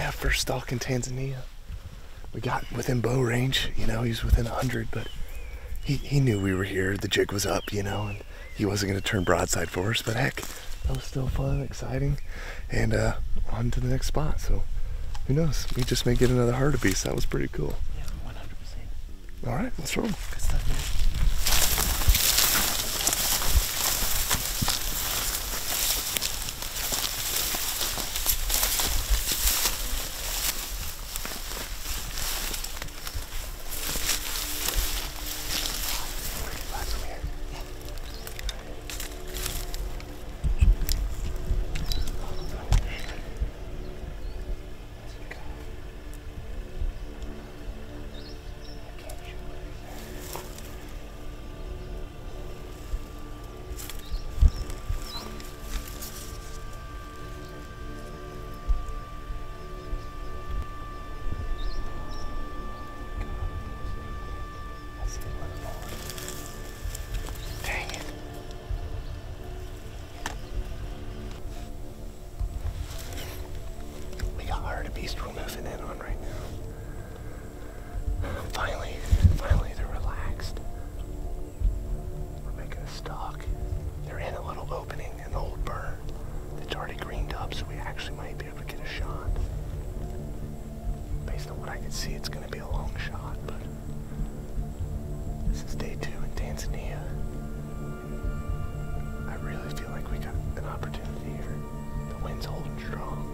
that first stalk in Tanzania. We got within bow range, you know, he was within 100, but he knew we were here, the jig was up, you know, and he wasn't gonna turn broadside for us, but heck, that was still fun, exciting, and on to the next spot, so who knows, we just may get another hartebeest. That was pretty cool. Yeah, 100%. All right, let's roll. Good stuff, man. We're moving in on right now. Finally they're relaxed. We're making a stalk. They're in a little opening, an old burn that's already greened up, so we actually might be able to get a shot. Based on what I can see, it's going to be a long shot, but this is day 2 in Tanzania. I really feel like we got an opportunity here. The wind's holding strong.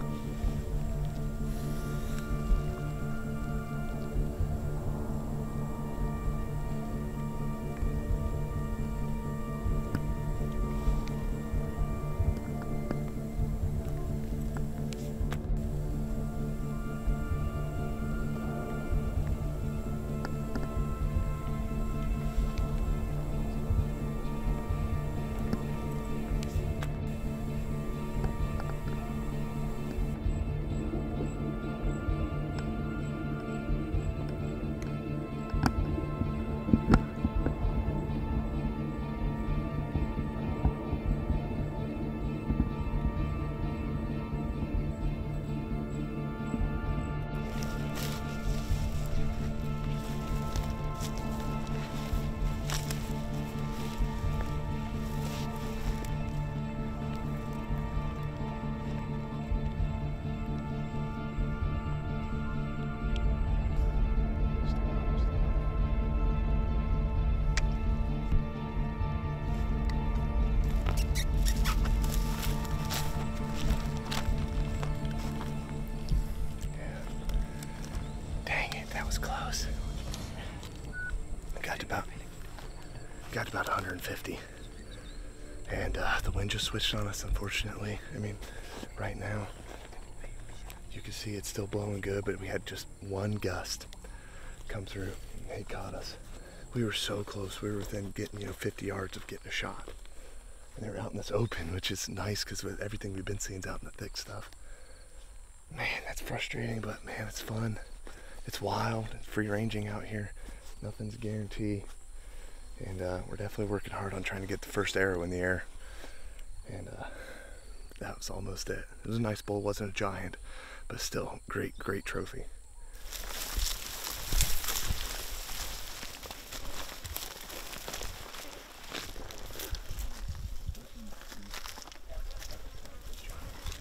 Got about 150, and the wind just switched on us, unfortunately. I mean, right now you can see it's still blowing good, but we had just one gust come through and it caught us. We were so close. We were within, getting, you know, 50 yards of getting a shot, and they were out in this open, which is nice because with everything we've been seeing is out in the thick stuff. Man, that's frustrating, but man, it's fun. It's wild. It's free ranging out here. Nothing's a guarantee. And we're definitely working hard on trying to get the first arrow in the air. And that was almost it. It was a nice bull, wasn't a giant, but still great, great trophy.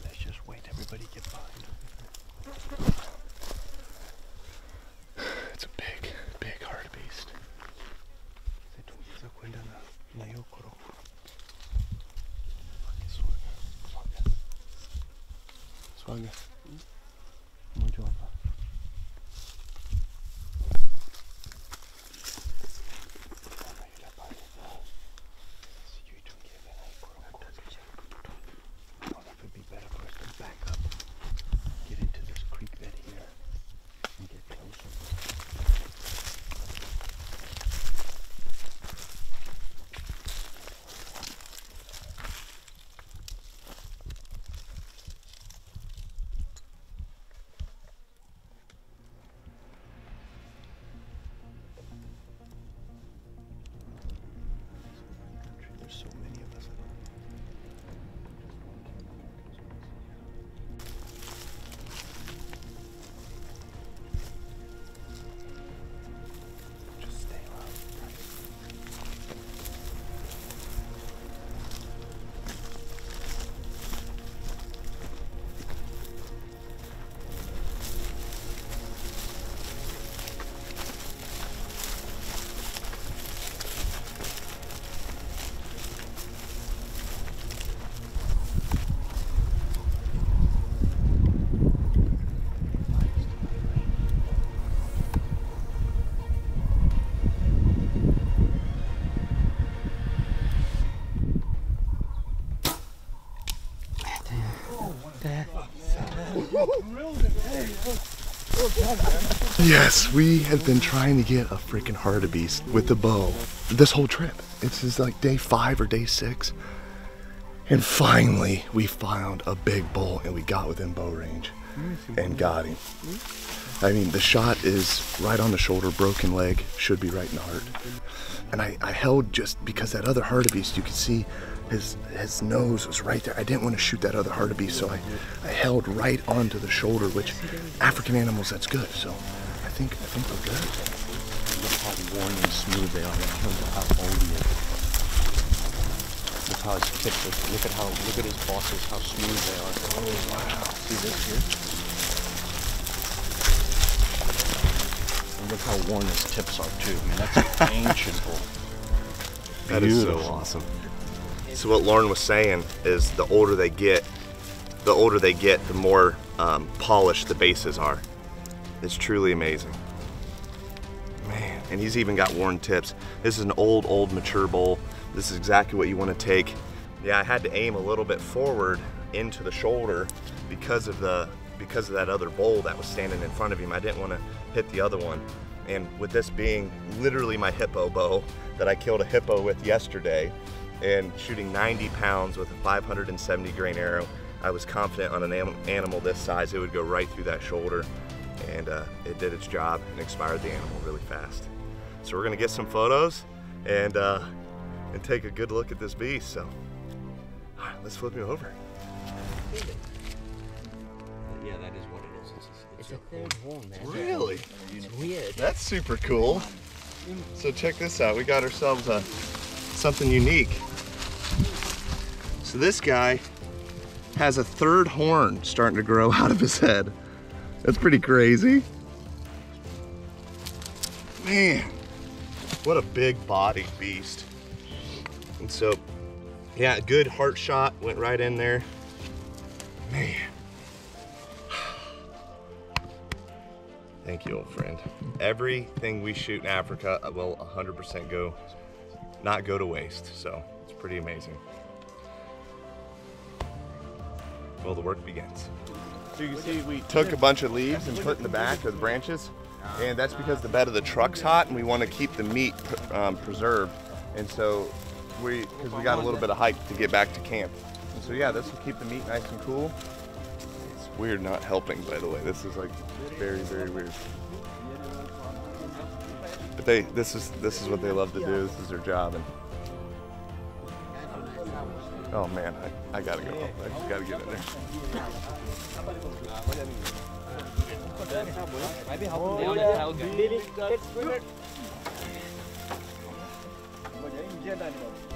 Let's just wait, everybody get behind. It's a big, big hartebeest. It would be better for us to back up, get into this creek bed here, and get closer. Yes, we have been trying to get a freaking hartebeest with the bow this whole trip. This is like day 5 or day 6. And finally, we found a big bull and we got within bow range and got him. I mean, the shot is right on the shoulder, broken leg, should be right in the heart. And I held just because that other hartebeest, you could see his nose was right there. I didn't want to shoot that other hartebeest, so I held right onto the shoulder, which African animals, that's good. So I think we're good. Look how worn and smooth they are. Look how old he is. Look how it's thick. Look at his bosses, how smooth they are. Oh wow. See this here? And look how worn his tips are too. Man, that's an ancient bull. That is so awesome. So what Lauren was saying is the older they get, the more polished the bases are. It's truly amazing. Man, and he's even got worn tips. This is an old mature bull. This is exactly what you want to take. Yeah, I had to aim a little bit forward into the shoulder because of that other bull that was standing in front of him. I didn't want to hit the other one. And with this being literally my hippo bow that I killed a hippo with yesterday and shooting 90 pounds with a 570 grain arrow, I was confident on an animal this size, it would go right through that shoulder. And it did its job and expired the animal really fast. So we're gonna get some photos and take a good look at this beast. So, all right, let's flip him over. Yeah, that is what it is. It's a third horn, man. Really? It's weird. That's super cool. So check this out. We got ourselves something unique. So this guy has a third horn starting to grow out of his head. That's pretty crazy. Man, what a big-bodied beast. And so, yeah, good heart shot, went right in there. Man. Thank you, old friend. Everything we shoot in Africa will 100% not go to waste. So it's pretty amazing. Well, the work begins. So you can see we took a bunch of leaves and put in the back of the branches. And that's because the bed of the truck's hot and we want to keep the meat preserved. And so, because we got a little bit of hike to get back to camp. And so yeah, this will keep the meat nice and cool. It's weird not helping, by the way. This is like very, very weird. But this is what they love to do. This is their job. And oh man, I gotta go. I just gotta get in there. Oh, yeah.